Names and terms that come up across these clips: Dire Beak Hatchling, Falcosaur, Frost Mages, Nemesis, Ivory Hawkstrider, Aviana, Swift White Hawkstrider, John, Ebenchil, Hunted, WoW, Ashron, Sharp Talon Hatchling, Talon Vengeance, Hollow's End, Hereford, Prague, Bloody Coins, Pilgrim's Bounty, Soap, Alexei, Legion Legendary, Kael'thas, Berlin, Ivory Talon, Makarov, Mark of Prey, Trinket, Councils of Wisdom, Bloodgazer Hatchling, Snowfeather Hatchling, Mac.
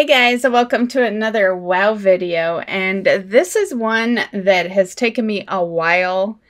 Hey guys, welcome to another WoW video, and this is one that has taken me a while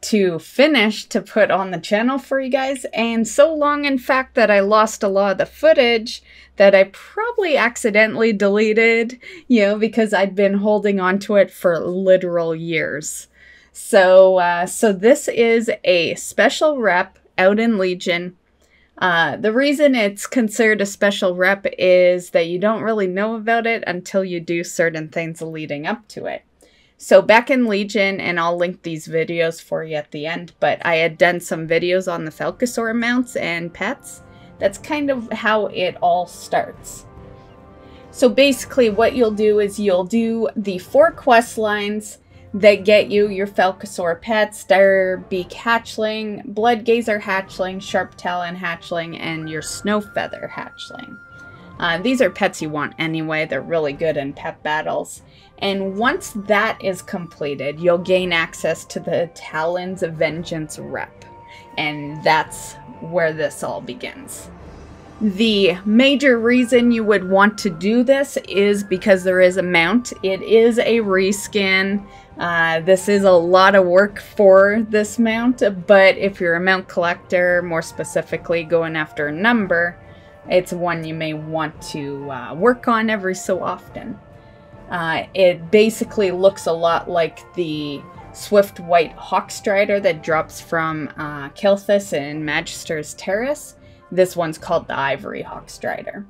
to finish to put on the channel for you guys, and so long in fact that I lost a lot of the footage that I probably accidentally deleted, you know, because I'd been holding on to it for literal years. So, this is a special rep out in Legion. The reason it's considered a special rep is that you don't really know about it until you do certain things leading up to it. So back in Legion, and I'll link these videos for you at the end, but I had done some videos on the Falcosaur mounts and pets. That's kind of how it all starts. So basically what you'll do is you'll do the 4 quest lines that get you your Falcosaur pets, Dire Beak Hatchling, Bloodgazer Hatchling, Sharp Talon Hatchling, and your Snowfeather Hatchling. These are pets you want anyway. They're really good in pet battles. And once that is completed, you'll gain access to the Talons of Vengeance rep. And that's where this all begins. The major reason you would want to do this is because there is a mount. It is a reskin. This is a lot of work for this mount, but if you're a mount collector, more specifically going after a number, it's one you may want to work on every so often. It basically looks a lot like the Swift White Hawkstrider that drops from Kael'thas in Magister's Terrace. This one's called the Ivory Hawkstrider.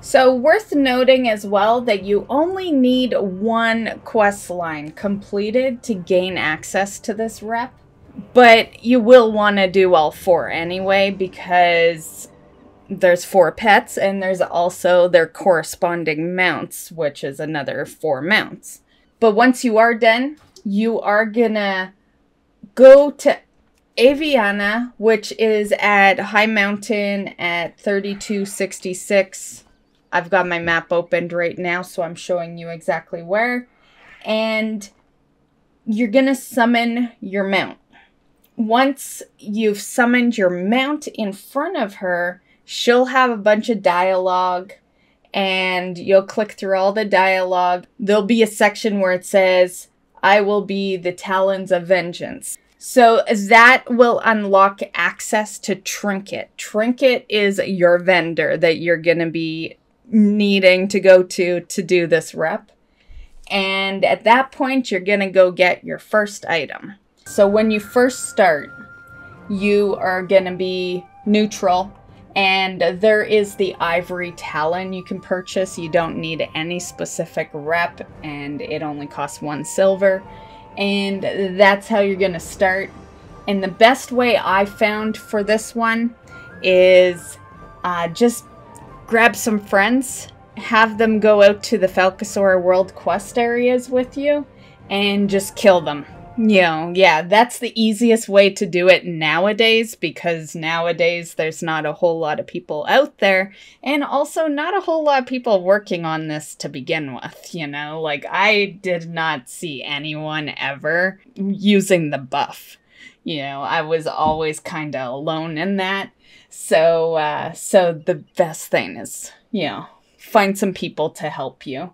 So worth noting as well that you only need 1 quest line completed to gain access to this rep, but you will want to do all 4 anyway because there's 4 pets and there's also their corresponding mounts, which is another 4 mounts. But once you are done, you are gonna go to Aviana, which is at High Mountain at 3266. I've got my map opened right now, so I'm showing you exactly where. And you're going to summon your mount. Once you've summoned your mount in front of her, she'll have a bunch of dialogue, and you'll click through all the dialogue. There'll be a section where it says, "I will be the Talons of Vengeance." So that will unlock access to Trinket. Trinket is your vendor that you're going to be needing to go to do this rep. And at that point, you're going to go get your first item. So when you first start, you are going to be neutral. And there is the Ivory Talon you can purchase. You don't need any specific rep, and it only costs 1 silver. And that's how you're going to start. And the best way I found for this one is just grab some friends, have them go out to the Falcosaur World Quest areas with you, and just kill them. You know, yeah, that's the easiest way to do it nowadays, because nowadays there's not a whole lot of people out there, and also not a whole lot of people working on this to begin with, you know? Like, I did not see anyone ever using the buff. You know, I was always kind of alone in that. So, the best thing is, you know, find some people to help you.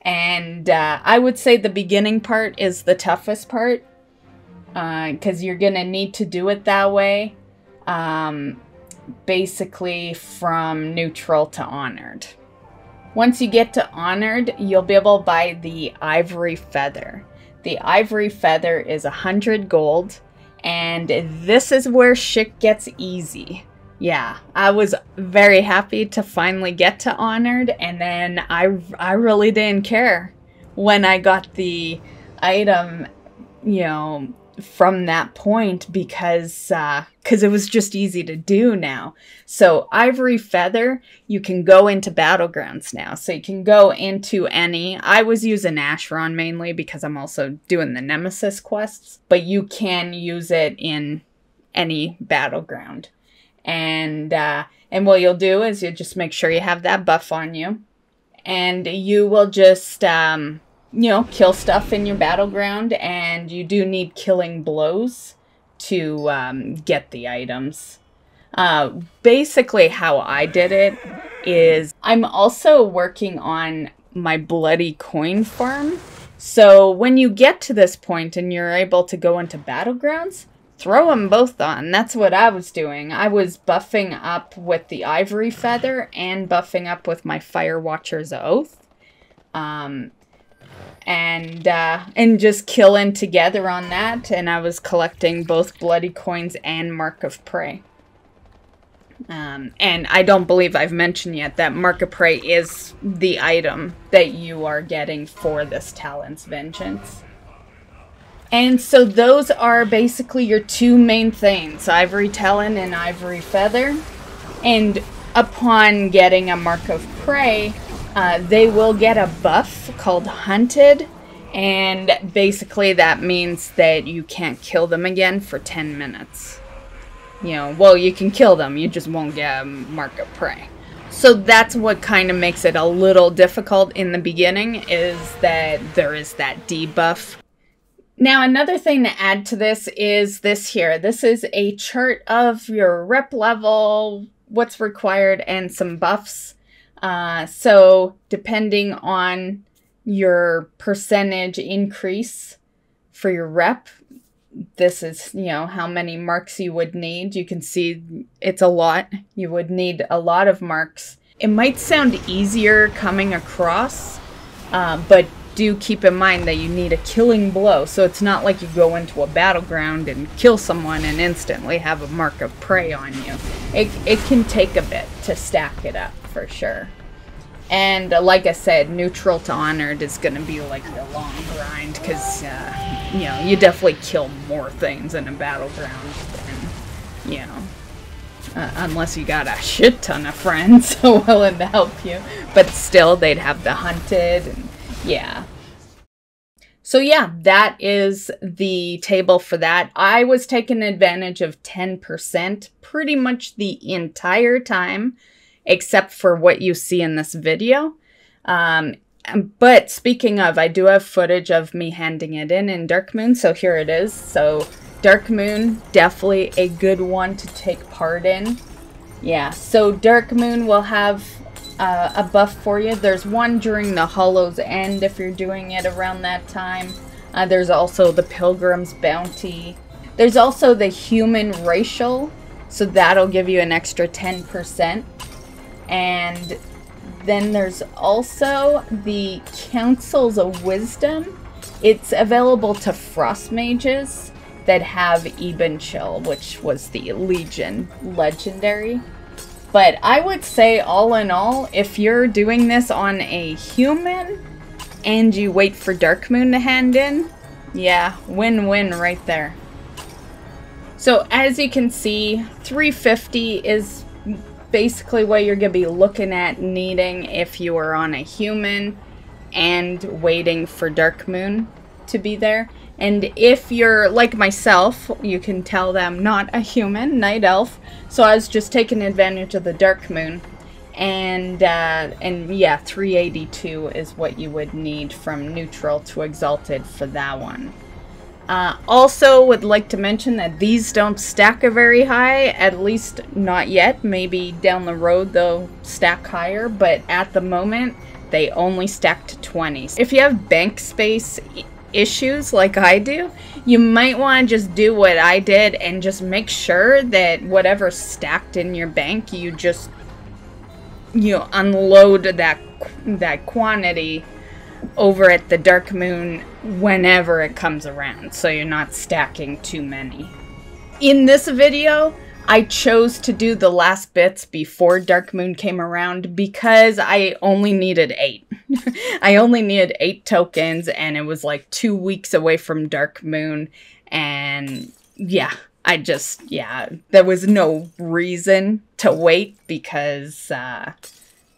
And I would say the beginning part is the toughest part, because you're going to need to do it that way, basically from neutral to honored. Once you get to honored, you'll be able to buy the Ivory Feather. The Ivory Feather is 100 gold, and this is where shit gets easy. Yeah, I was very happy to finally get to honored, and then I really didn't care when I got the item, you know, from that point, because it was just easy to do now. So Ivory Feather, you can go into battlegrounds now. So you can go into any. I was using Ashron mainly because I'm also doing the Nemesis quests, but you can use it in any battleground. And what you'll do is you'll just make sure you have that buff on you, and you will just, you know, kill stuff in your battleground, and you do need killing blows to get the items. Basically how I did it is I'm also working on my Bloody Coin farm. So when you get to this point and you're able to go into battlegrounds, throw them both on. That's what I was doing. I was buffing up with the Ivory Feather and buffing up with my Fire Watcher's Oath. And just killing together on that, and I was collecting both Bloody Coins and Mark of Prey. And I don't believe I've mentioned yet that Mark of Prey is the item that you are getting for this Talons Vengeance. And so those are basically your two main things, Ivory Talon and Ivory Feather. And upon getting a Mark of Prey, they will get a buff called Hunted, and basically that means that you can't kill them again for 10 minutes. You know, well, you can kill them, you just won't get a Mark of Prey. So that's what kind of makes it a little difficult in the beginning, is that there is that debuff. Now, another thing to add to this is this here. This is a chart of your rep level, what's required, and some buffs. So depending on your percentage increase for your rep, this is, you know, how many marks you would need. You can see it's a lot. You would need a lot of marks. It might sound easier coming across, but do keep in mind that you need a killing blow. So it's not like you go into a battleground and kill someone and instantly have a Mark of Prey on you. It can take a bit to stack it up, for sure. And like I said, neutral to honored is going to be like the long grind, because you know, you definitely kill more things in a battleground than, you know, unless you got a shit ton of friends willing to help you, but still they'd have the Hunted. And yeah, so yeah, that is the table for that. I was taking advantage of 10% pretty much the entire time, except for what you see in this video. But speaking of, I do have footage of me handing it in Dark Moon, so here it is. So Dark Moon, definitely a good one to take part in. Yeah, so Dark Moon will have a buff for you. There's one during the Hollow's End if you're doing it around that time. There's also the Pilgrim's Bounty. There's also the Human Racial, so that'll give you an extra 10%. And then there's also the Councils of Wisdom. It's available to Frost Mages that have Ebenchil, which was the Legion Legendary. But I would say, all in all, if you're doing this on a human and you wait for Dark Moon to hand in, yeah, win-win right there. So as you can see, 350 is basically what you're going to be looking at needing if you are on a human and waiting for Dark Moon to be there. And if you're like myself, you can tell them not a human, night elf, so I was just taking advantage of the Dark Moon. And yeah, 382 is what you would need from neutral to exalted for that one. Also would like to mention that these don't stack very high, at least not yet. Maybe down the road they'll stack higher, but at the moment they only stack to 20. If you have bank space issues like I do, you might want to just do what I did and just make sure that whatever's stacked in your bank, you just, you know, unload that quantity over at the Dark Moon whenever it comes around, so you're not stacking too many. In this video, I chose to do the last bits before Dark Moon came around because I only needed 8. I only needed 8 tokens, and it was like 2 weeks away from Dark Moon, and yeah, there was no reason to wait because,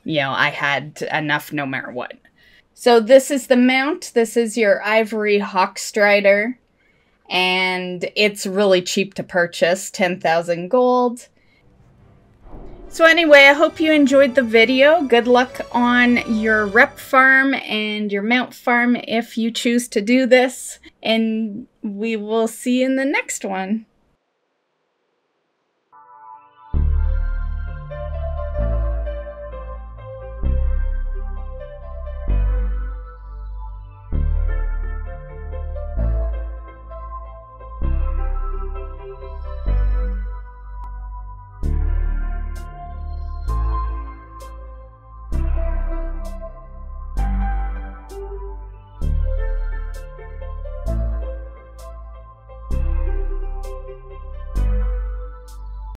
you know, I had enough no matter what. So this is the mount. This is your Ivory Hawkstrider, and it's really cheap to purchase, 10,000 gold. So anyway, I hope you enjoyed the video. Good luck on your rep farm and your mount farm if you choose to do this, and we will see you in the next one.